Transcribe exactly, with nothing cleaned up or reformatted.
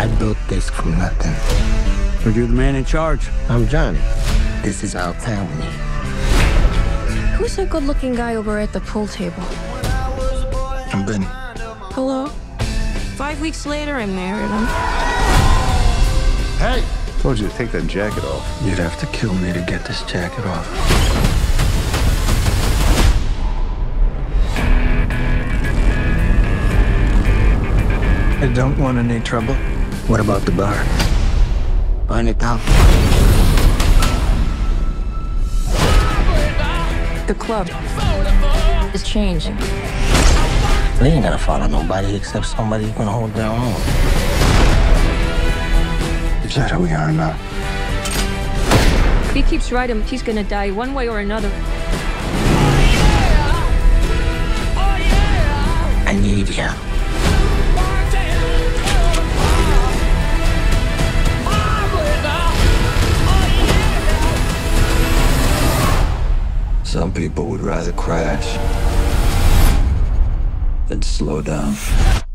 I built this from nothing. So you're the man in charge. I'm Johnny. This is our family. Who's that good-looking guy over at the pool table? I'm Benny. Hello. Five weeks later, I married him. Hey! I told you to take that jacket off. You'd have to kill me to get this jacket off. I don't want any trouble. What about the bar? Find it out. The club is changing. They ain't gonna follow nobody except somebody who can hold their own. Is that who we are now? If he keeps riding, he's gonna die one way or another. I need you. Some people would rather crash than slow down.